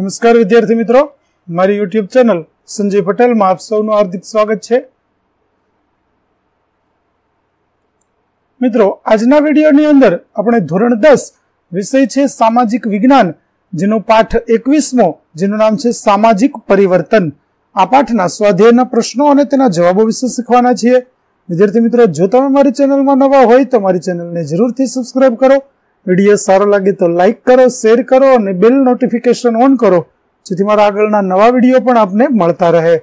नमस्कार विद्यार्थी मित्रों, मारी यूट्यूब चैनल संजय पटेल में आप सबनु हार्दिक स्वागत छे। मित्रों, आजना वीडियोनी अंदर अपने धोरण 10 विषय छे सामाजिक विज्ञान, जेनो पाठ 21मो, जेनु नाम छे सामाजिक परिवर्तन। आ पाठना स्वाध्यायना प्रश्नों अने तेना जवाबो विषे शीखवाना छे। विद्यार्थी मित्रों, जो तमे मारी चेनलमां नवा होय तो मारी चेनलने जरूरथी सब्सक्राइब करो। वीडियो सारो लगे तो लाइक करो, शेर करो और बेल नोटिफिकेशन ऑन करो, जेथी मारा आगळना नवा वीडियो पण आपने मळता रहे।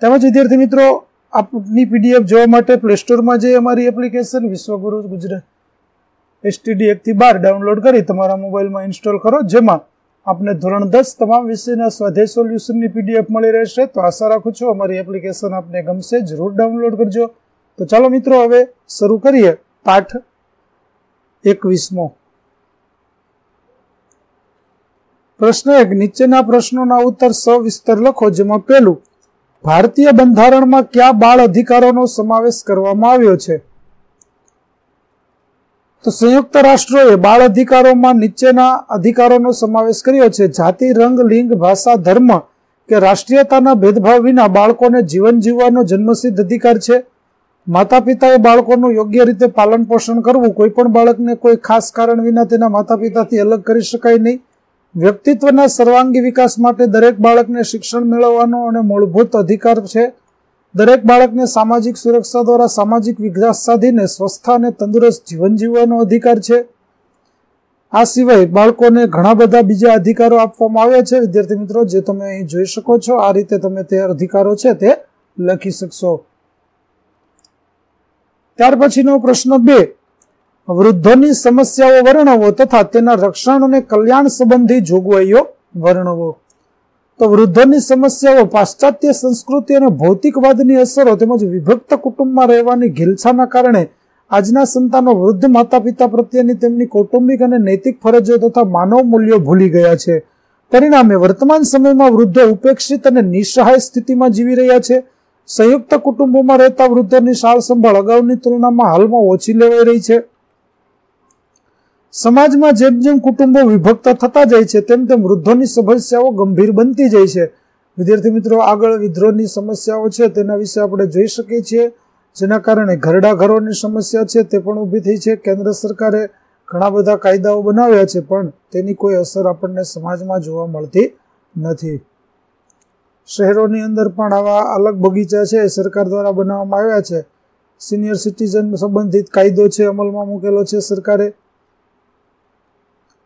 तेमज विद्यार्थी मित्रों, आपनी पीडीएफ जोवा माटे प्ले स्टोर में जई अमारी एप्लिकेशन विश्व गुरु गुजरात एसटीडी 1 થી 12 डाउनलॉड करी तमारा मोबाइल में इंस्टॉल करो, जेमां आपने धोरण 10 तमाम विषयना स्वाध्याय सोल्यूशननी पीडीएफ मळी रहेशे। तो आशा राखुं छुं अमारी एप्लिकेशन आपने गमशे, जरूर डाउनलॉड करजो। तो चलो मित्रों, हवे शरू करीए पाठ 21मो। प्रश्न 1, नीचेना प्रश्नोना उत्तर सविस्तर लखो, जेमां पहेलुं भारतीय बंधारण में क्या बाळ अधिकारोनो समावेश करवामां आव्यो छे? तो संयुक्त राष्ट्रोए बाळ अधिकारोमां नीचेना अधिकारोनो समावेश कर्यो छे। जाति, रंग, लिंग, भाषा, धर्म के राष्ट्रीयताना भेदभाव विना बाळकोने जीवन जीववानो जन्मसिद्ध अधिकार छे। माता पिताए बाळकोनु योग्य रीते पालन पोषण करवुं। कोईपण बाळकने कोई खास कारण विना तेना माता पिताथी अलग करी शकाय नहीं। व्यक्तित्वना सर्वांगी विकास माटे दरेक बाळकने शिक्षण मेळवવાનો अने मूलभूत अधिकार छे। दरेक बाळकने सामाजिक सुरक्षा द्वारा सामाजिक विकास साधीने स्वस्थ अने तंदुरस्त जीवन जीवવાનો अधिकार छे। आ सिवाय बाळकोને ઘણા બધા બીજા અધિકારો આપવામાં આવ્યા છે। વિદ્યાર્થી મિત્રો, જે તમે અહીં જોઈ શકો છો, આ રીતે તમે તે અધિકારો છે તે લખી શકશો। ત્યાર પછીનો પ્રશ્ન 2, वृद्धोनी समस्याओं वर्णवो तथा तेना रक्षण अने कल्याण संबंधी जोगवाईओ वर्णवो। तो वृद्धोनी समस्याओं पाश्चात्य संस्कृति अने भौतिकवादनी असरो तेमज विभक्त कुटुंबमां रहेवानी घिलछाना कारणे आजना संतानो वृद्ध माता पिता प्रत्येनी तेमनी कौटुंबिक अने नैतिक फरजो तथा मानव मूल्यो भूली गया छे। परिणामे वर्तमान समयमां वृद्धो उपेक्षित अने निसहाय स्थितिमां जीवी रह्या छे। संयुक्त कुटुंबोमां रहेता वृद्धोनी सार संभाळ अगाऊनी तुलनामां हालमां ओછી लेवाई रही छे। समाज में जेम जेम कुटुंबो विभक्त थता जाय छे तेम तेम वृद्धोनी समस्याओ गंभीर बनती जाय छे। विद्यार्थी मित्रों, आगळ विद्रोहनी समस्याओ छे तेना विषे आपणे जोई शकीए छीए, जेना कारणे घरडाघरोनी समस्या छे ते पण ऊभी थई छे। केंद्र सरकारे घणा बधा कायदाओ बनाव्या छे पण तेनी कोई असर आपणने समाजमां जोवा मळती नथी। शहेरोनी अंदर पण आवा अलग बगीचा छे सरकार द्वारा बनाववामां आव्या छे। सीनियर सिटीजन संबंधित कायदो छे अमलमां मूकेलो छे सरकारे।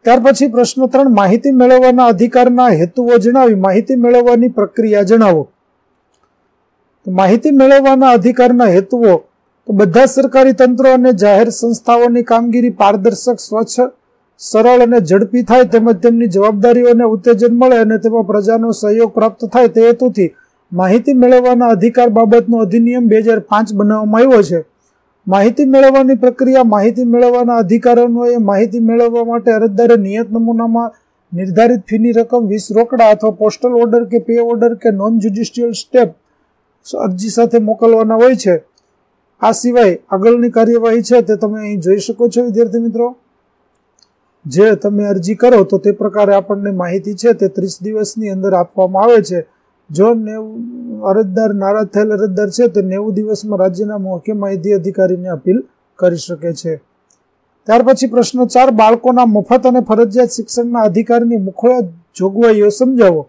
त्यार पछी प्रश्न 3, माहिती मेळववाना अधिकारना हेतुओ जणावी, माहिती मेळववानी प्रक्रिया जणावो। तो माहिती मेळववाना अधिकारना हेतुओ तो बधा सरकारी तंत्र अने जाहेर संस्थाओनी कामगीरी पारदर्शक, स्वच्छ, सरळ अने झडपी थाय तेमज तेमनी जवाबदारीओने उत्तेजन मळे अने तेमां प्रजानो सहयोग प्राप्त थाय ते हेतुथी माहिती मेळववाना अधिकार बाबतनो अधिनियम 2005 बनाववामां आव्यो छे। माहिती मेळवવાની प्रक्रिया, माहिती मेळવવાના અધિકારોએ માહિતી મેળવવા માટે અરજદારે નિયત નમૂનામાં નિર્ધારિત ફીની રકમ 20 રોકડા અથવા પોસ્ટલ ઓર્ડર કે પે ઓર્ડર કે નોન જ્યુડિશિયલ સ્ટેપ અરજી સાથે મોકલવાના હોય છે। આ સિવાય આગળની કાર્યવાહી છે તે તમે અહીં જોઈ શકો છો। વિદ્યાર્થી મિત્રો, જે તમે અરજી કરો તો તે પ્રકારે આપણને માહિતી છે તે 30 દિવસની અંદર આપવામાં આવે છે। जो अरजदार नाराज थे अरजदार है तो 90 दिवस में राज्यना मुख्य माहिती अधिकारी ने अपील करी शके छे। त्यार पछी प्रश्न 4, बाळकोना मफत अने फरजियात शिक्षणना अधिकारनी मुख्य जोगवाईओ समजावो।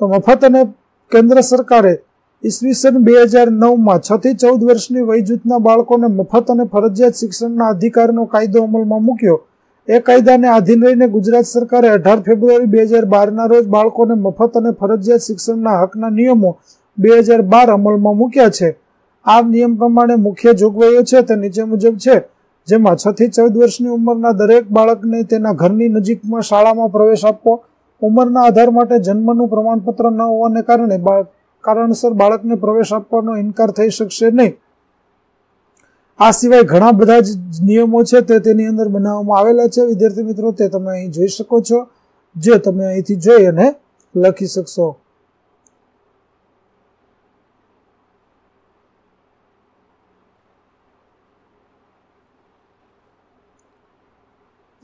तो मफत अने केंद्र सरकारे ईस्वीसन 2009 में 6 થી 14 वर्षनी वय जूथना बाळकोने मफत अने फरजियात शिक्षणना अधिकारनो कायदो अमलमां मूक्यो। ए कायदाने आधीन रहीने गुजरात सरकारे 18 ફેબ્રુઆરી 2012 ना रोज बाळकोने मफत अने फरजियात शिक्षणना हकना नियमो 2012 अमलमां मूक्या छे। आ नियम प्रमाणे मुख्य जोगवाईओ छे ते नीचे मुजब छे, जेमां 6 થી 14 वर्षनी उंमरना दरेक बाळकने तेना घरनी नजीकमां शाळामां प्रवेश आपवो। उंमरना आधार माटे जन्मनुं प्रमाणपत्र न होवाने कारणे कारणसर बाळकने प्रवेश आपवानो इनकार थई शकशे नहीं। आ सिवाय घणा बधा नियमो छे ते तेनी अंदर बनाववामां आवेला छे। विद्यार्थी मित्रों, ते तमे अहीं जोई शको छो, जे तमे अहींथी जोई अने लखी शकशो।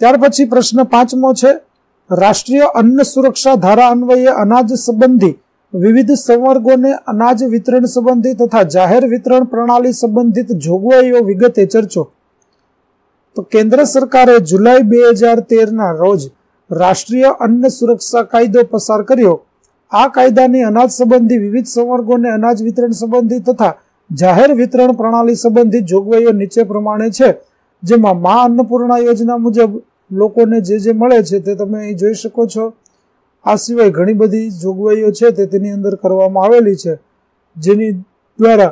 त्यार पछी प्रश्न 5मो छे, राष्ट्रीय अन्न सुरक्षा धारा अन्वये अनाज संबंधी विविध संवर्गों ने अनाज वितरण संबंधी तथा जाहिर वितरण प्रणाली संबंधित जोगवाईओ विगते चर्चो। तो केंद्र सरकारे जुलाई 2013 ना रोज राष्ट्रीय अन्न सुरक्षा कायदो पसार कर्यो। आ कायदाने अनाज संबंधी विविध संवर्गोने अनाज वितरण संबंधी तथा जाहिर वितरण प्रणाली संबंधी जोगवाईओ नीचे प्रमाणे छे। जेमां मां अन्नपूर्णा योजना मुजब लोकोने जे जे मळे छे ते तमे अहीं जोई शको छो। आ सिवाय घणी बधी जोगवाईओ छे ते तेनी अंदर करवामां आवेली छे, जेनी द्वारा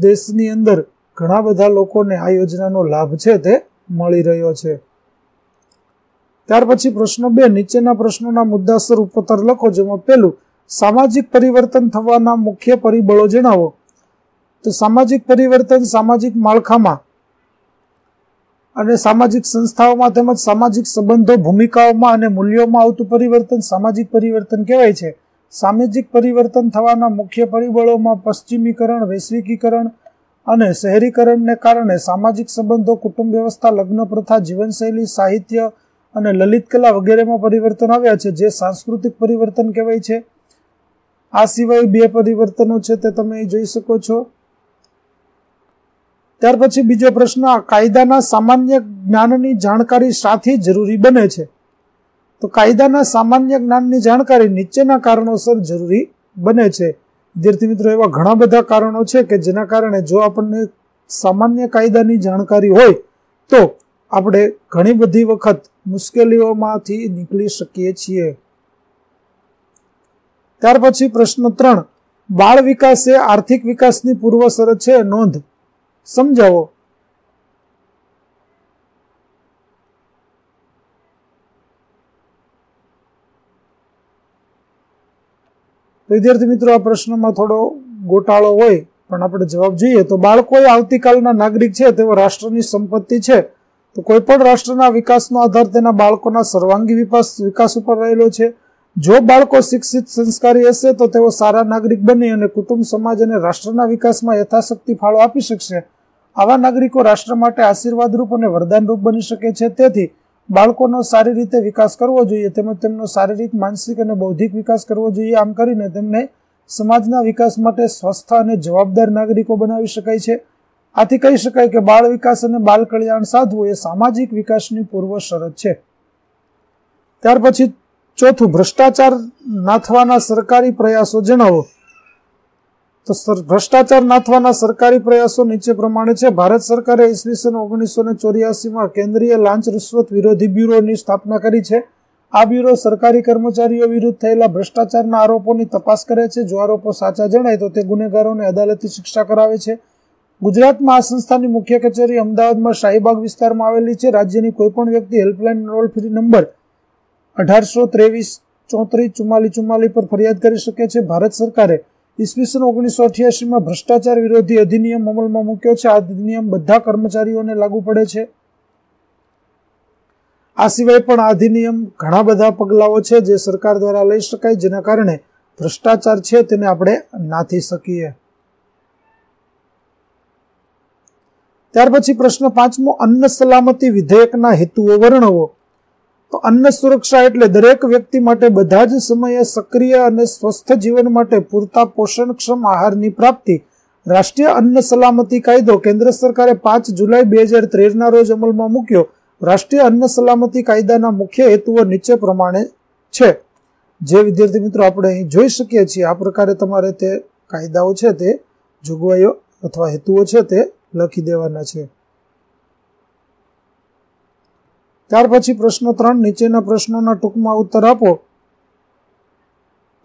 देशनी अंदर घणा बधा लोकोने आ योजनानो लाभ छे ते मळी रह्यो छे। त्यार पछी प्रश्न 2 नीचेना प्रश्नोना मुद्दासर उत्तर लखो, जेमां पहेलुं सामाजिक परिवर्तन थवाना मुख्य परिबळो जणावो। तो सामाजिक परिवर्तन सामाजिक माळखामां अने सामाजिक संस्थाओमां तेमज सामाजिक संबंधो भूमिकाओमां अने मूल्योमां आवतुं परिवर्तन सामाजिक परिवर्तन कहेवाय छे। सामाजिक परिवर्तन थवाना मुख्य परिबळोमां पश्चिमीकरण, वैश्विकीकरण अने शहरीकरणने कारणे सामाजिक संबंधो, कुटुंब व्यवस्था, लग्न प्रथा, जीवनशैली, साहित्य अने ललित कला वगैरेमां परिवर्तन आव्या छे, जे सांस्कृतिक परिवर्तन कहेवाय छे। आ सिवाय 2 परिवर्तनो छे ते तमे जोई शको छो। त्यार पछी बीजो प्रश्न, कायदाना सामान्य ज्ञाननी जाणकारी साथी जरूरी बने छे। तो कायदाना सामान्य ज्ञाननी जाणकारी नीचेना कारणोसर जरूरी बने छे। विद्यार्थी मित्रों, एवा घणा बधा कारणों छे के जेना कारणे जो आपणे सामान्य कायदानी जाणकारी होय तो आपणे घणी बधी वखत मुश्केलीओमांथी नीकળી શકીએ છીએ। त्यार पछी प्रश्न 3, बाळ विकास ए आर्थिक विकासनी पूर्वशरत छे, नोंध समझाओ। तो विद्यार्थी मित्रों, आ प्रश्न में थोड़ो घोटाळो होय पण आपणे जवाब जोईए। तो बाळको आवतीकालना नागरिक छे, तेओ राष्ट्रनी संपत्ति छे। तो कोईपण राष्ट्रना विकासनो आधार तेना बाळकोना सर्वांगी विकास उपर रहेलो छे। जो बाळको शिक्षित संस्कारी हशे तो तेओ सारा नागरिक बनी अने कुटुंब, समाज अने राष्ट्रना विकासमां यथाशक्ति फाळो आपी शकशे। आवा नागरिको राष्ट्र माटे आशीर्वाद रूप अने वरदान रूप बनी शके छे। तेथी बाळकोनो सारी रीते विकास करवो जोईए, तेमज तेमनो शारीरिक, मानसिक अने बौद्धिक विकास करवो जोईए। आम करीने तेमने समाजना विकास माटे स्वस्थ अने जवाबदार नागरिको बनावी शकाय छे। आथी कही शकाय के बाळ विकास अने बाळ कल्याण साधवुं ए सामाजिक विकासनी पूर्व शरत छे। त्यार पछी 4, भ्रष्टाचार नाथवाना सरकारी प्रयासों जणावो। तो भ्रष्टाचार नाथवाना सरकारी प्रयासों नीचे प्रमाणे छे। भारत सरकारे ईस्वीसन 1984 में केंद्रीय लांच रिश्वत विरोधी ब्यूरो नी स्थापना करी छे। आ ब्यूरो सरकारी कर्मचारीओ विरुद्ध थयेला भ्रष्टाचारना आरोपोनी तपास करे छे। जो आरोपो साचा जणाय तो ते गुनेगारोने अदालती शिक्षा करावे छे। गुजरात में आ संस्थानी मुख्य कचेरी अमदावाद में शाहीबाग विस्तार में आवेली छे। राज्यनी कोईपण व्यक्ति हेल्पलाइन टोल फ्री नंबर 1823-34-44 पर फरियाद करी शके छे। भारत सरकारे ईस्वीसन 1988 में भ्रष्टाचार विरोधी अधिनियम अमल में मूक्यो छे। आ अधिनियम बधा कर्मचारीओने लागू पड़े छे। आ सिवाय पण आ अधिनियम घणा बधा पगलाओ छे जे सरकार द्वारा लई शकाय, जेना कारणे भ्रष्टाचार छे तेने आपणे नाथी सकीए। त्यार पछी प्रश्न 5मो, अन्न सलामती विधेयकना हेतुओ वर्णवो। तो अन्न सुरक्षा एटले दरेक व्यक्ति माटे बधा ज समये सक्रिय अने स्वस्थ जीवन माटे पूरता पोषणक्षम आहारनी प्राप्ति। राष्ट्रीय अन्न सलामती कायदो केंद्र सरकारे 5 जुलाई 2013 ना रोज अमलमां मूक्यो। राष्ट्रीय अन्न सलामती कायदाना मुख्य हेतुओ नीचे प्रमाणे छे, जे विद्यार्थी मित्रों आपणे अहीं जोई शकीए छीए। आ प्रकारे तमारे ते कायदाओ छे ते जोगवाईओ अथवा हेतुओ छे ते लखी देवाना छे। त्यार पछी प्रश्न 3 नीचेना प्रश्नोना टूंकमां उत्तर आपो।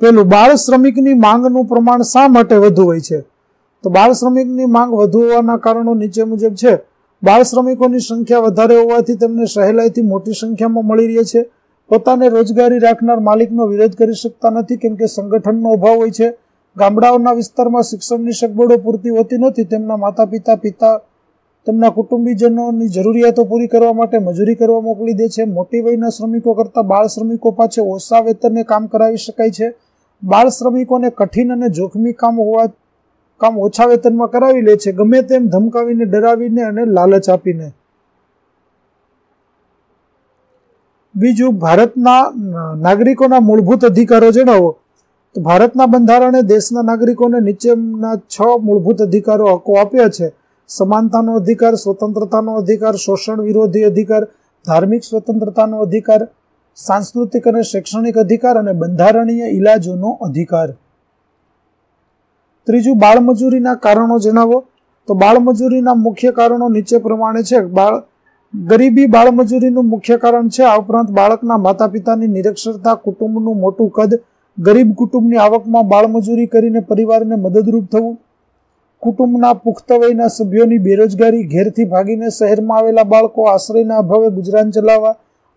पहेलुं, बाळ श्रमिकनी मांगनुं प्रमाण शा माटे वधु होय छे? तो बाळ श्रमिकनी मांग वधु होवाना कारणो नीचे मुजब छे। बाळ श्रमिकोनी संख्या वधारे होवाथी तेमने सहेलाईथी मोटी संख्यामां मळी रहे छे। पोताने रोजगारी राखनार मालिकनो विरोध करी शकता नथी, केम के संगठननो अभाव होय छे। गामडाओना विस्तारमां शिक्षणनी सगवडो पूरती होती नथी। तेमना माता-पिता, તેમના કુટુંબીજનોની જરૂરિયાતો પૂરી કરવા માટે મજૂરી કરવા મોકલી દે છે। મોટી વયના શ્રમિકો કરતાં બાળ શ્રમિકો પાસે ઓછા વેતને કામ કરાવી શકાય છે। બાળ શ્રમિકોને કઠિન અને જોખમી કામ ઓછા વેતનમાં કરાવી લે છે, ગમે તેમ ધમકાવીને, ડરાવીને અને લાલચ આપીને। बीजू भारतना नागरिकों मूलभूत अधिकारों जणावो। तो भारतना बंधारणे देशना नागरिकोने नीचेना 6 मूलभूत अधिकारों हक्को आप्या छे। समानतानो अधिकार, स्वतंत्रतानो अधिकार, शोषण विरोधी अधिकार, धार्मिक स्वतंत्रतानो अधिकार, सांस्कृतिक और शैक्षणिक अधिकार और बंधारणीय इलाजोनो अधिकार। त्रीजू बाळमजूरीना कारणों जणावो। तो बाळमजूरीना मुख्य कारणों नीचे प्रमाणे छे। गरीबी बाळमजूरीनुं मुख्य कारण छे। आ उपरांत बाळकना माता-पितानी निरक्षरता, कुटुंबनुं मोटुं कद, गरीब कुटुंबनी आवकमां बाळमजूरी करीने परिवारने मददरूप थवुं, कुटुंबना पुख्ता वयना सभ्योनी बेरोजगारी, घेरथी भागीने शहेरमां आवेला बाळको आश्रयना अभावे गुजरान चलाववा,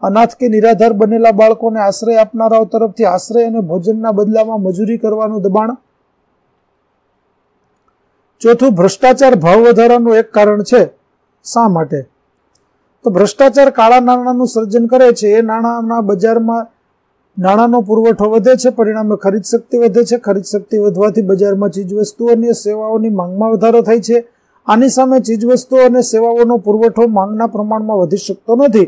अनाथ के निराधार बनेला बाळकोने आश्रय आपनाराओ तरफथी आश्रय अने भोजनना बदलामां मजूरी करवानुं दबाण। चौथुं भ्रष्टाचार भाव वधारानुं एक कारण छे। शा माटे? तो भ्रष्टाचार काळा नाणानुं सर्जन करे छे। ए नाणाना बजारमां नाणानो पुरवठो वधे छे, परिणामे खरीद शक्ति वधे छे। खरीद शक्ति वधवाथी बजारमां चीजवस्तुओनी सेवाओनी मांगमां वधारो थाय छे। आनी सामे चीजवस्तुओ अने सेवाओनो पुरवठो मांगना प्रमाणमां वधी शकतो नथी।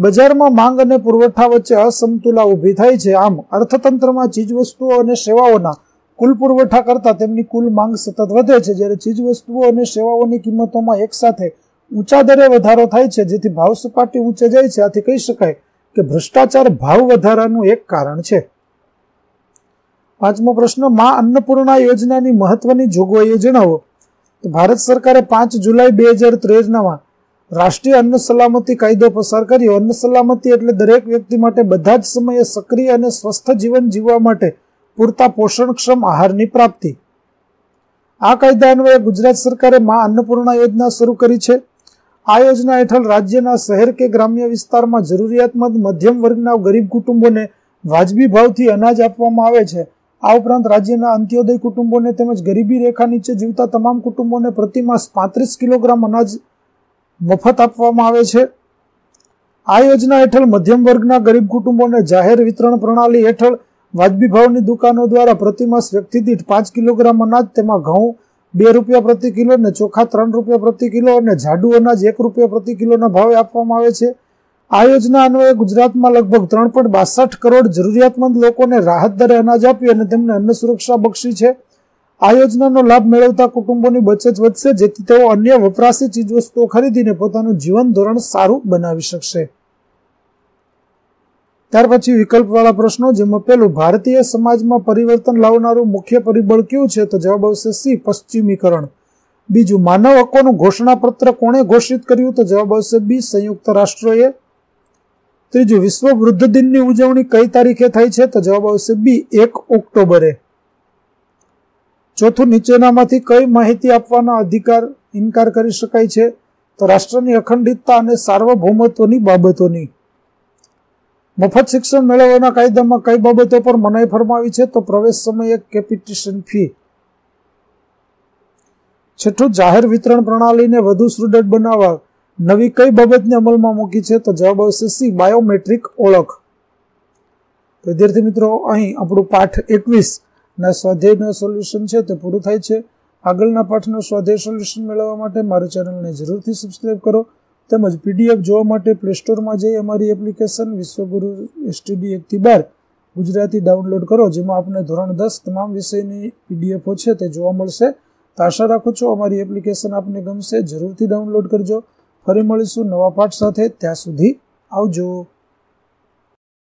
बजारमां मांग अने पुरवठा वच्चे असमतुला ऊभी थाय छे। आम अर्थतंत्रमा चीजवस्तुओ अने सेवाओना कुल पुरवठा करता तेमनी कुल मांग सतत वधे छे। ज्यारे चीजवस्तुओ अने सेवाओनी किंमतोमां एकसाथे ऊंचा दरे वधारो थाय छे, जेथी भाव सपाटी ऊंचे जाय छे। आथी कही शकाय के भ्रष्टाचार भाव वधारानुं एक कारण छे। पांचमो प्रश्न, मां अन्नपूर्णा योजनानी महत्वनी जोगवाईओ जणावो। तो भारत सरकारे 5 जुलाई 2013 मां राष्ट्रीय अन्न सलामती कायदो पसार कर्यो। अन्न सलामती एटले दरेक व्यक्ति माटे बधा ज समये सक्रिय अने स्वस्थ जीवन जीववा माटे पूरता पोषणक्षम आहारनी प्राप्ति। आ कायदा अन्वये गुजरात सरकारे मां अन्नपूर्णा योजना शुरू करी छे। आ योजना हेठळ राज्यना शहर के ग्राम्य विस्तार में जरूरियातमंद मध्यम वर्गना गरीब कुटुंबोने वाजबी भावथी अनाज आपवामां आवे छे। आ उपरांत राज्यना अंत्योदय कुटुंबोने तेमज गरीबी रेखा नीचे जीवता तमाम कुटुंबोने प्रतिमास 35 किलोग्राम अनाज मफत आपवामां आवे छे। आ योजना हेठळ मध्यम वर्गना गरीब कुटुंबोने जाहेर वितरण प्रणाली हेठळ वाजबी भावनी दुकानों द्वारा प्रतिमास व्यक्ति दीठ 5 किलोग्राम अनाज, तेमां घऊं ₹2 प्रति किलो ने चोखा ₹3 प्रति किलो और झाडू अनाज ₹1 प्रति किलो ना भावे आपवामां आवे छे। आ योजना अन्वये गुजरात में लगभग 3.62 करोड़ जरूरियातमंद लोगों ने राहत दरे अनाज आपी अने तेमने अन्न सुरक्षा बक्षी छे। आ योजनानो लाभ मेळवता कुटुंबोनी बचत वधशे, जेथी तेओ अन्य वपराशी चीजवस्तुओ खरीदीने पोतानुं जीवन धोरण सारूं बनावी शकशे। त्यार पछी विकल्पवाळा प्रश्नो, जेमां पहेलो, भारतीय समाजमां परिवर्तन लावनारुं मुख्य परिबळ क्युं छे? तो जवाब आवशे सी, पश्चिमीकरण। बीजो, मानव हक्कोनुं घोषणापत्र कोणे घोषित कर्युं? तो जवाब आवशे बी, संयुक्त राष्ट्रोए। त्रीजो, विश्व वृद्ध दिननी उजवणी कई तारीखे थाय छे? तो जवाब आवशे बी, 1 ऑक्टोबरे। चौथुं, नीचेनामांथी कई माहिती आपवानो अधिकार इनकार करी शकाय छे? तो राष्ट्रनी अखंडितता अने सार्वभौमत्वनी बाबतोनी। मफत शिक्षण मेळववाना कायदामां कई बाबतो पर मनाई फरमावी छे? तो प्रवेश समये कैपिटेशन फी। छठो, जाहेर वितरण प्रणालीने वधु सुदृढ़ बनावा नवी कई बाबतने अमलमां मूकी छे? तो जवाब आवशे सी, बायोमेट्रिक ओळख। तो विद्यार्थी मित्रों, अहीं आपणो पाठ 21 ना स्वाध्यायनो सोल्यूशन छे ते पूरो थाय छे। આગળના પાઠનો સ્વાધ્યાય સોલ્યુશન મેળવવા માટે મારી ચેનલને જરૂરથી સબસ્ક્રાઇબ કરો તેમજ પીડીએફ જોવા માટે પ્લે સ્ટોરમાં જઈ અમારી એપ્લિકેશન વિશ્વગુરુ STD 1 થી 12 ગુજરાતી ડાઉનલોડ કરો, જેમાં આપને ધોરણ 10 તમામ વિષયની પીડીએફો છે તે જોવા મળશે। તો આશા રાખું છું અમારી એપ્લિકેશન આપને ગમશે, જરૂરથી ડાઉનલોડ કરજો। ફરી મળીશું નવા પાઠ સાથે, ત્યાં સુધી આવજો।